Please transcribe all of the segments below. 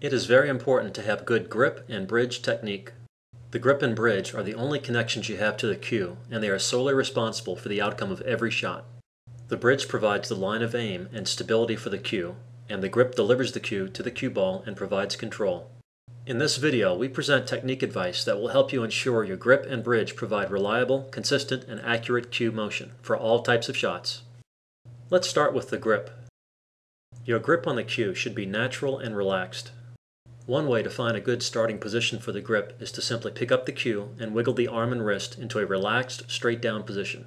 It is very important to have good grip and bridge technique. The grip and bridge are the only connections you have to the cue, and they are solely responsible for the outcome of every shot. The bridge provides the line of aim and stability for the cue, and the grip delivers the cue to the cue ball and provides control. In this video, we present technique advice that will help you ensure your grip and bridge provide reliable, consistent, and accurate cue motion for all types of shots. Let's start with the grip. Your grip on the cue should be natural and relaxed. One way to find a good starting position for the grip is to simply pick up the cue and wiggle the arm and wrist into a relaxed, straight down position.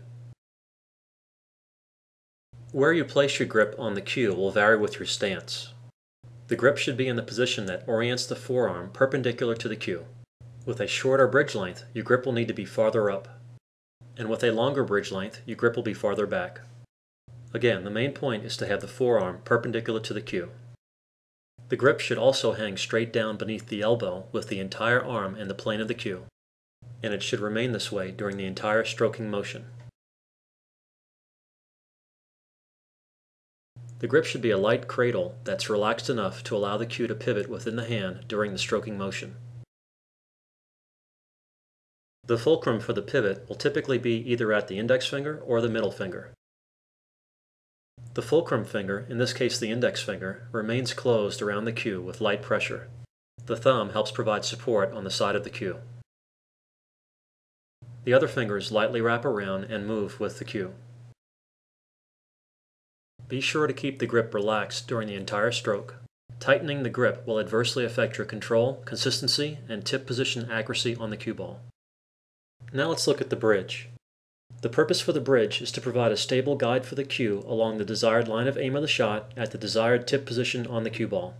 Where you place your grip on the cue will vary with your stance. The grip should be in the position that orients the forearm perpendicular to the cue. With a shorter bridge length, your grip will need to be farther up. And with a longer bridge length, your grip will be farther back. Again, the main point is to have the forearm perpendicular to the cue. The grip should also hang straight down beneath the elbow with the entire arm in the plane of the cue, and it should remain this way during the entire stroking motion. The grip should be a light cradle that's relaxed enough to allow the cue to pivot within the hand during the stroking motion. The fulcrum for the pivot will typically be either at the index finger or the middle finger. The fulcrum finger, in this case the index finger, remains closed around the cue with light pressure. The thumb helps provide support on the side of the cue. The other fingers lightly wrap around and move with the cue. Be sure to keep the grip relaxed during the entire stroke. Tightening the grip will adversely affect your control, consistency, and tip position accuracy on the cue ball. Now let's look at the bridge. The purpose for the bridge is to provide a stable guide for the cue along the desired line of aim of the shot at the desired tip position on the cue ball.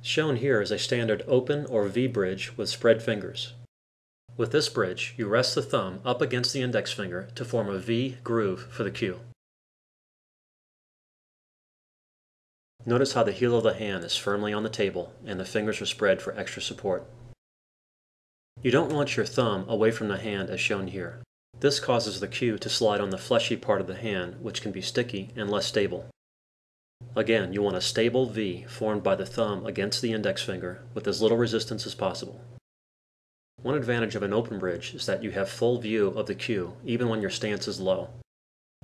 Shown here is a standard open or V bridge with spread fingers. With this bridge, you rest the thumb up against the index finger to form a V groove for the cue. Notice how the heel of the hand is firmly on the table and the fingers are spread for extra support. You don't want your thumb away from the hand as shown here. This causes the cue to slide on the fleshy part of the hand, which can be sticky and less stable. Again, you want a stable V formed by the thumb against the index finger with as little resistance as possible. One advantage of an open bridge is that you have full view of the cue even when your stance is low.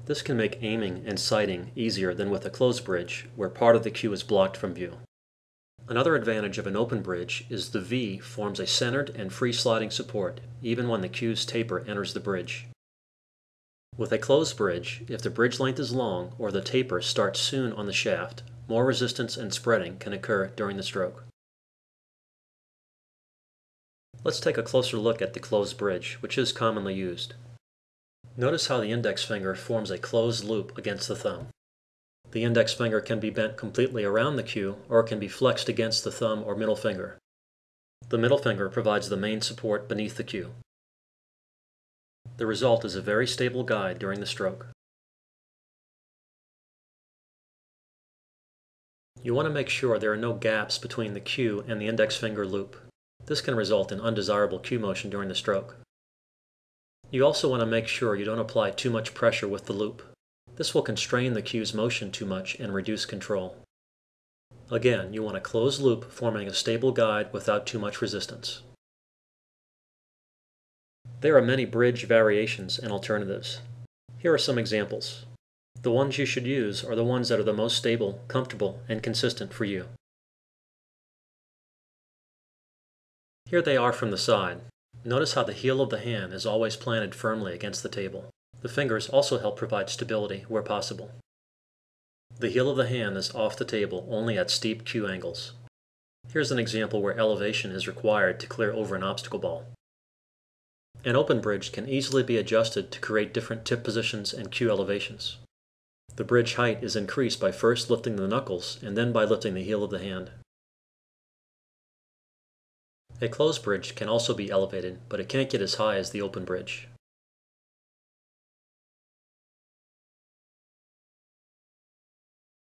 This can make aiming and sighting easier than with a closed bridge, where part of the cue is blocked from view. Another advantage of an open bridge is the V forms a centered and free-sliding support, even when the cue's taper enters the bridge. With a closed bridge, if the bridge length is long or the taper starts soon on the shaft, more resistance and spreading can occur during the stroke. Let's take a closer look at the closed bridge, which is commonly used. Notice how the index finger forms a closed loop against the thumb. The index finger can be bent completely around the cue or can be flexed against the thumb or middle finger. The middle finger provides the main support beneath the cue. The result is a very stable guide during the stroke. You want to make sure there are no gaps between the cue and the index finger loop. This can result in undesirable cue motion during the stroke. You also want to make sure you don't apply too much pressure with the loop. This will constrain the cue's motion too much and reduce control. Again, you want a closed loop forming a stable guide without too much resistance. There are many bridge variations and alternatives. Here are some examples. The ones you should use are the ones that are the most stable, comfortable, and consistent for you. Here they are from the side. Notice how the heel of the hand is always planted firmly against the table. The fingers also help provide stability where possible. The heel of the hand is off the table only at steep cue angles. Here's an example where elevation is required to clear over an obstacle ball. An open bridge can easily be adjusted to create different tip positions and cue elevations. The bridge height is increased by first lifting the knuckles and then by lifting the heel of the hand. A closed bridge can also be elevated, but it can't get as high as the open bridge.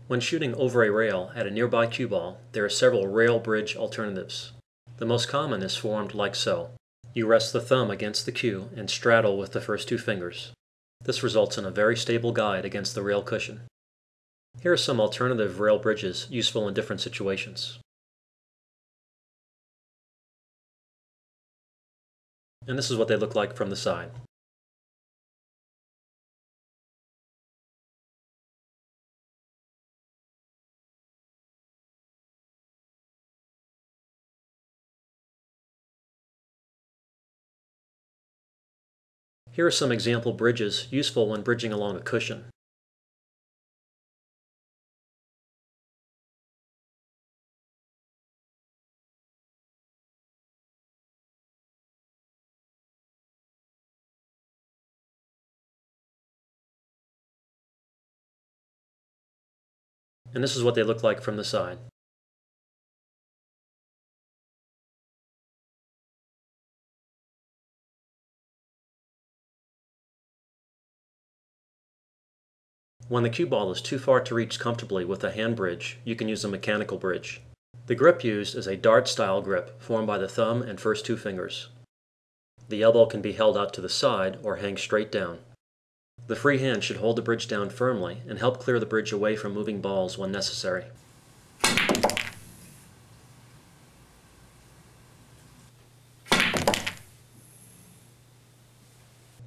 When shooting over a rail at a nearby cue ball, there are several rail bridge alternatives. The most common is formed like so. You rest the thumb against the cue and straddle with the first two fingers. This results in a very stable guide against the rail cushion. Here are some alternative rail bridges useful in different situations. And this is what they look like from the side. Here are some example bridges, useful when bridging along a cushion. And this is what they look like from the side. When the cue ball is too far to reach comfortably with a hand bridge, you can use a mechanical bridge. The grip used is a dart-style grip formed by the thumb and first two fingers. The elbow can be held out to the side or hang straight down. The free hand should hold the bridge down firmly and help clear the bridge away from moving balls when necessary.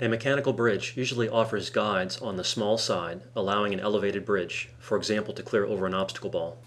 A mechanical bridge usually offers guides on the small side, allowing an elevated bridge, for example to clear over an obstacle ball.